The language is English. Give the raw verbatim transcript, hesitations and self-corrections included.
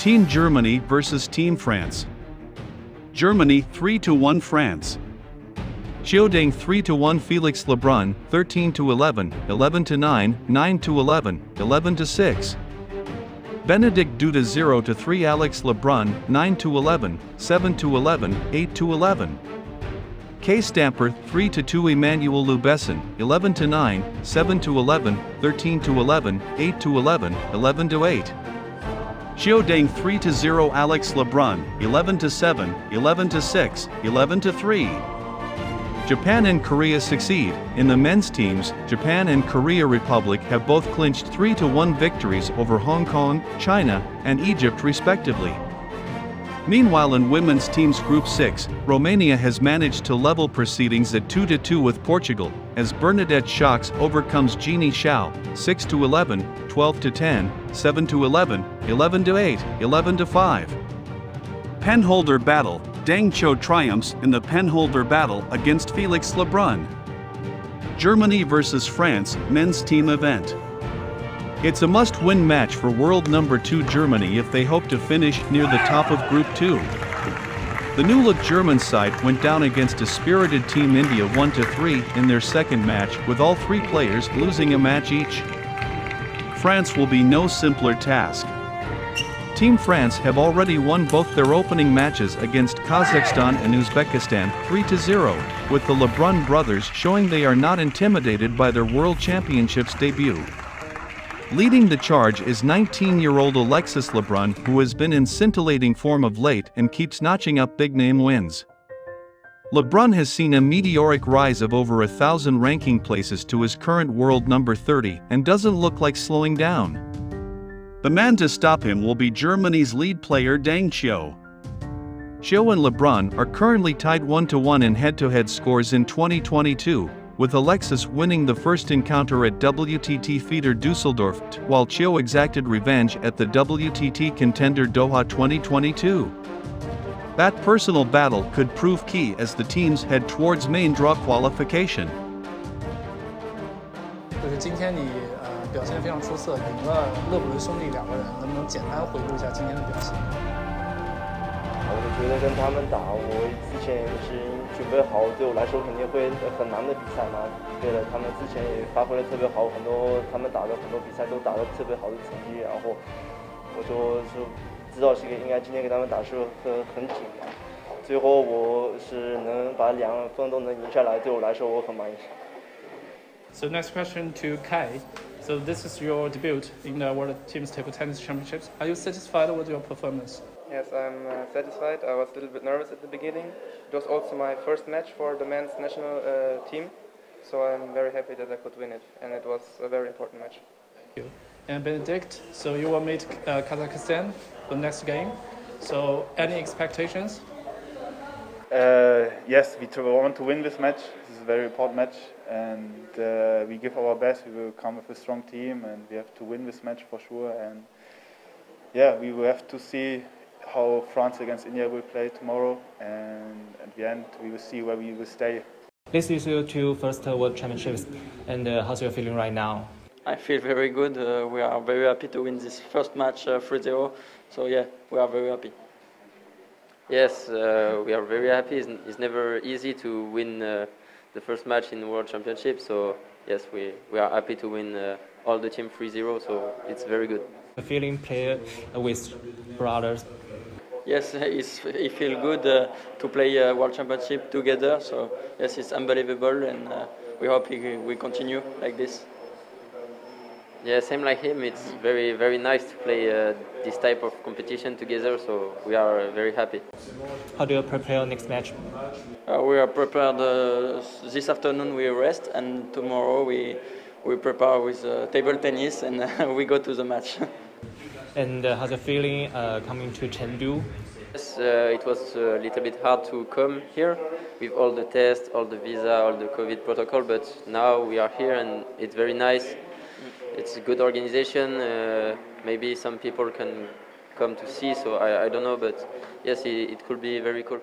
Team Germany versus Team France. Germany three to one France. Chiodang three to one Felix Lebrun, thirteen to eleven, eleven to nine, nine to eleven, eleven to six. Benedict Duda zero to three Alex Lebrun, nine to eleven, seven to eleven, eight to eleven. Kay Stamper three to two Emmanuel Lebesson, eleven to nine, seven to eleven, thirteen to eleven, eight to eleven, eleven to eight. Chiodang three to zero Alex Lebrun, eleven to seven, eleven to six, eleven to three. Japan and Korea succeed. In the men's teams, Japan and Korea Republic have both clinched three to one victories over Hong Kong, China, and Egypt respectively. Meanwhile, in women's teams Group six, Romania has managed to level proceedings at two to two with Portugal, as Bernadette Szőcs overcomes Jeannie Shao, six to eleven, twelve to ten, seven to eleven, eleven to eight, eleven to five. Penholder battle. Dang Cho triumphs in the penholder battle against Felix Lebrun. Germany versus France men's team event. It's a must-win match for world number two Germany if they hope to finish near the top of Group two. The new-look German side went down against a spirited Team India one to three in their second match, with all three players losing a match each. France will be no simpler task. Team France have already won both their opening matches against Kazakhstan and Uzbekistan three to zero, with the Lebrun brothers showing they are not intimidated by their World Championships debut. Leading the charge is nineteen-year-old Alexis Lebrun, who has been in scintillating form of late and keeps notching up big-name wins. Lebrun has seen a meteoric rise of over a thousand ranking places to his current world number thirty and doesn't look like slowing down. The man to stop him will be Germany's lead player Dang Qiu. Qiu and Lebrun are currently tied one to one in head-to-head scores in twenty twenty-two, with Alexis winning the first encounter at W T T feeder Dusseldorf, while Chio exacted revenge at the W T T contender Doha twenty twenty-two. That personal battle could prove key as the teams head towards main draw qualification. So next question to Kay. So this is your debut in the World Teams Table Tennis Championships. Are you satisfied with your performance? Yes, I'm uh, satisfied. I was a little bit nervous at the beginning. It was also my first match for the men's national uh, team, so I'm very happy that I could win it, and it was a very important match. Thank you. And Benedict, so you will meet uh, Kazakhstan for the next game. So any expectations? Uh, yes, we want to win this match. This is a very important match, and uh, we give our best. We will come with a strong team, and we have to win this match for sure. And yeah, we will have to see how France against India will play tomorrow, and at the end we will see where we will stay. This is your two first World Championships, and uh, how's your feeling right now? I feel very good. Uh, we are very happy to win this first match uh, three zero, so yeah, we are very happy. Yes, uh, we are very happy. It's, it's never easy to win uh, the first match in the World Championship. So yes, we, we are happy to win uh, all the team three zero. So it's very good. The feeling play with brothers. Yes, it's, it feels good uh, to play uh, World Championship together. So yes, it's unbelievable, and uh, we hope we, we continue like this. Yeah, same like him. It's very, very nice to play uh, this type of competition together, so we are very happy. How do you prepare next match? Uh, we are prepared uh, this afternoon. We rest, and tomorrow we we prepare with uh, table tennis, and uh, we go to the match. And uh, how's the feeling uh, coming to Chengdu? Yes, uh, it was a little bit hard to come here with all the tests, all the visa, all the COVID protocol, but now we are here, and it's very nice. It's a good organization. Uh, maybe some people can come to see, so I, I don't know, but yes, it, it could be very cool.